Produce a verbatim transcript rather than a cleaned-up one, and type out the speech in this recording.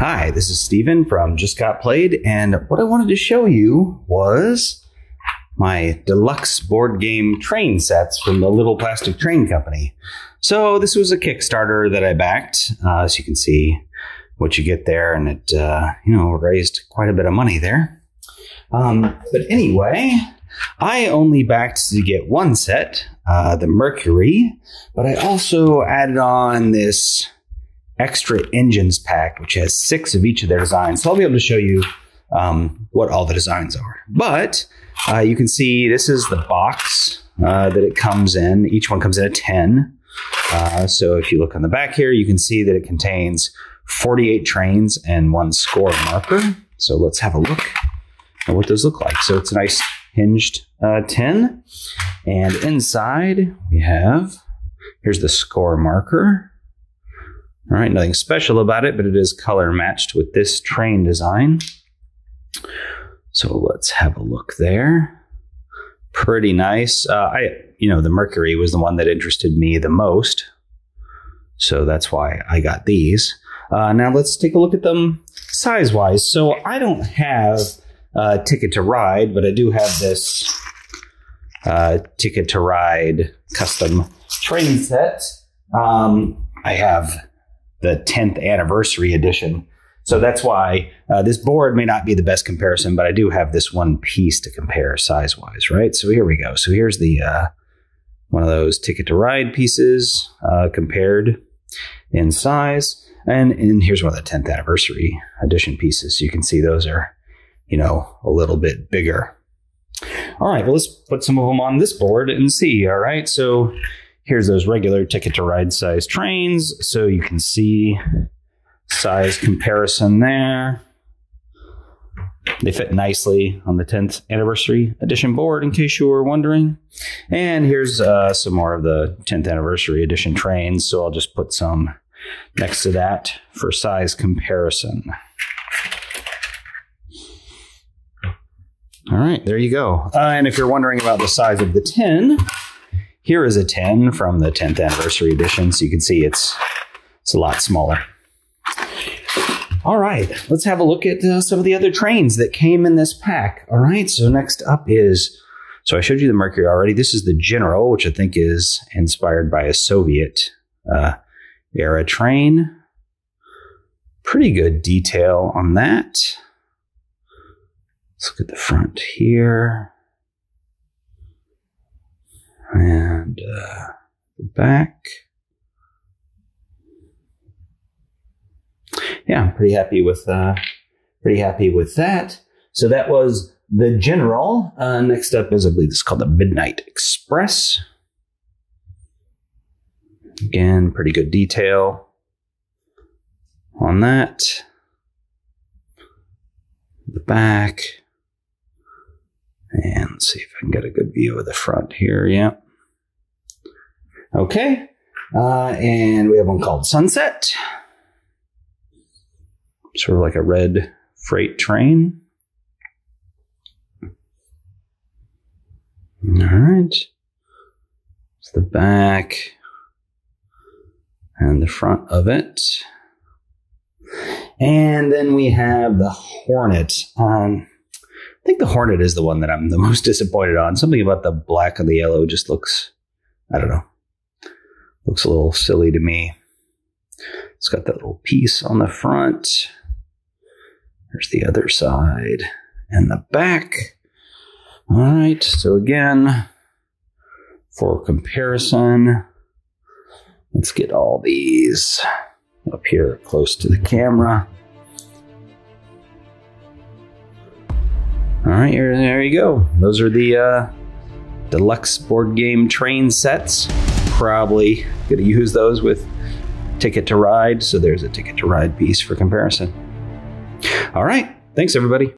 Hi, this is Steven from Just Got Played, and what I wanted to show you was my deluxe board game train sets from The Little Plastic Train Company. So this was a Kickstarter that I backed, uh, as you can see what you get there, and it uh, you know, raised quite a bit of money there. Um, but anyway, I only backed to get one set, uh, the Mercury, but I also added on this Extra Engines Pack, which has six of each of their designs. So I'll be able to show you um, what all the designs are. But uh, you can see this is the box uh, that it comes in. Each one comes in a ten. Uh, so if you look on the back here, you can see that it contains forty-eight trains and one score marker. So let's have a look at what those look like. So it's a nice hinged uh, tin. And inside we have, here's the score marker. All right, nothing special about it, but it is color matched with this train design. So let's have a look there. Pretty nice. Uh, I, you know, the Mercury was the one that interested me the most, so that's why I got these. Uh, now let's take a look at them size-wise. So I don't have uh, Ticket to Ride, but I do have this uh, Ticket to Ride custom train set. Um, I have the tenth anniversary edition. So that's why uh, this board may not be the best comparison, but I do have this one piece to compare size-wise, right? So here we go. So here's the uh, one of those Ticket to Ride pieces uh, compared in size. And, and here's one of the tenth anniversary edition pieces. So you can see those are, you know, a little bit bigger. All right, well, let's put some of them on this board and see, all right? So here's those regular Ticket to Ride size trains. So you can see size comparison there. They fit nicely on the tenth anniversary edition board, in case you were wondering. And here's uh, some more of the tenth anniversary edition trains. So I'll just put some next to that for size comparison. All right, there you go. Uh, and if you're wondering about the size of the tin, here is a ten from the tenth anniversary edition, so you can see it's it's a lot smaller. All right, let's have a look at uh, some of the other trains that came in this pack. All right, so next up is, so I showed you the Mercury already. This is the General, which I think is inspired by a Soviet uh, era train. Pretty good detail on that. Let's look at the front here. And uh, the back. Yeah, I'm pretty happy with uh, pretty happy with that. So that was the General. Uh, next up is, I believe, this is called the Midnight Express. Again, pretty good detail on that. The back. And let's see if I can get a good view of the front here. Yeah. Okay. Uh, and we have one called Sunset. Sort of like a red freight train. All right. It's the back and the front of it. And then we have the Hornet on. I think the Hornet is the one that I'm the most disappointed on. Something about the black and the yellow just looks, I don't know, looks a little silly to me. It's got that little piece on the front. There's the other side and the back. All right, so again, for comparison, let's get all these up here close to the camera. All right, here, there you go. Those are the uh, deluxe board game train sets. Probably gonna use those with Ticket to Ride. So there's a Ticket to Ride piece for comparison. All right, thanks everybody.